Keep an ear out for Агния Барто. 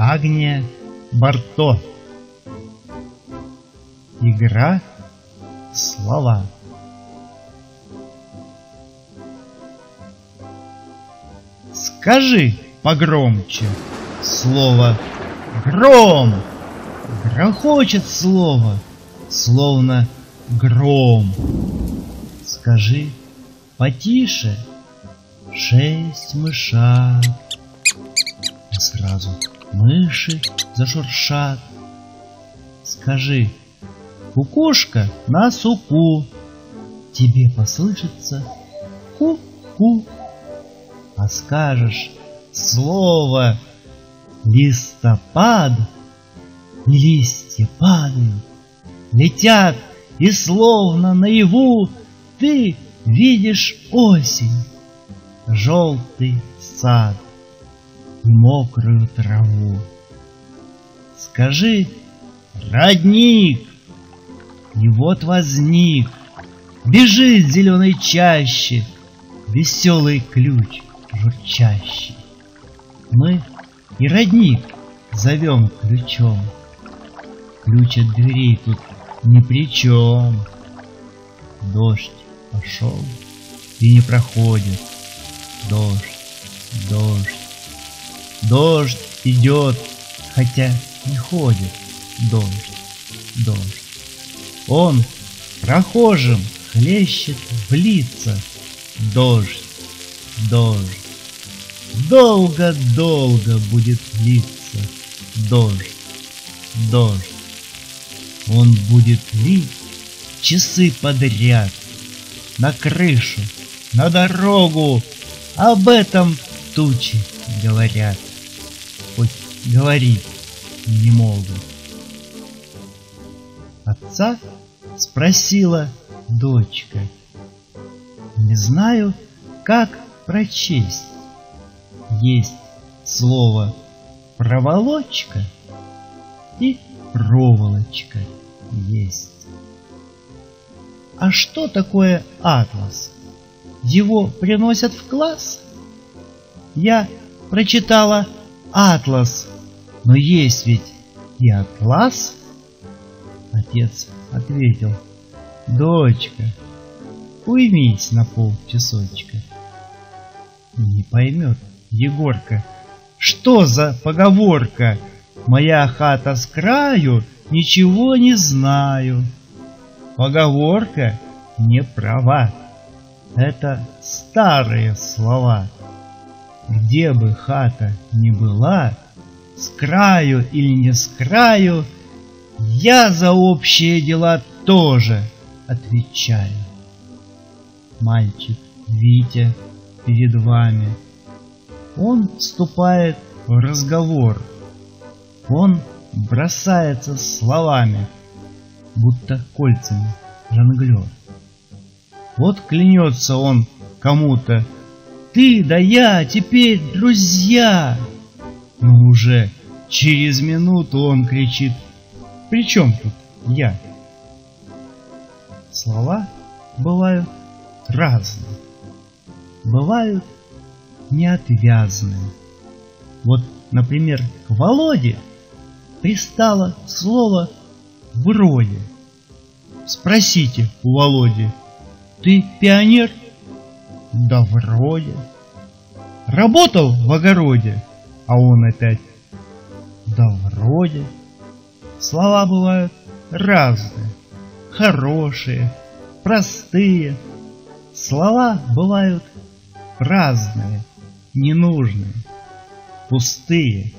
Агния Барто. Игра слова. Скажи погромче слово гром. Грохочет слово, словно гром. Скажи потише: 6 мышат. И сразу мыши зашуршат. Скажи: кукушка на суку. Тебе послышится ку-ку. А скажешь слово листопад, и листья падают, летят, и словно наяву ты видишь осень, желтый сад и мокрую траву. Скажи родник, и вот возник, бежит в зеленой чаще веселый ключ журчащий. Мы и родник зовем ключом, ключ от дверей тут ни при чем. Дождь пошел и не проходит, дождь, дождь. Дождь идет, хотя не ходит, дождь, дождь. Он прохожим хлещет в лица, дождь, дождь. Долго-долго будет литься, дождь, дождь. Он будет лить часы подряд, на крышу, на дорогу. Об этом тучи говорят, хоть говорить не могут. Отца спросила дочка: не знаю, как прочесть. Есть слово проволочка и проволочка есть. А что такое атлас? Его приносят в класс? Я прочитала атлас, но есть ведь и атлас. Отец ответил: дочка, уймись на полчасочка. Не поймет Егорка, что за поговорка: моя хата с краю, ничего не знаю. Поговорка не права, это старые слова. Где бы хата ни была, с краю или не с краю, я за общие дела тоже отвечаю. Мальчик Витя перед вами, он вступает в разговор, он бросается словами, будто кольцами жонглер. Вот клянется он кому-то: ты да я теперь друзья. Но уже через минуту он кричит: при чем тут я? Слова бывают разные, бывают неотвязные. Вот, например, к Володе пристало слово вроде. Спросите у Володи: ты пионер? Да вроде. Работал в огороде? А он опять: да вроде. Слова бывают разные, хорошие, простые. Слова бывают разные, ненужные, пустые.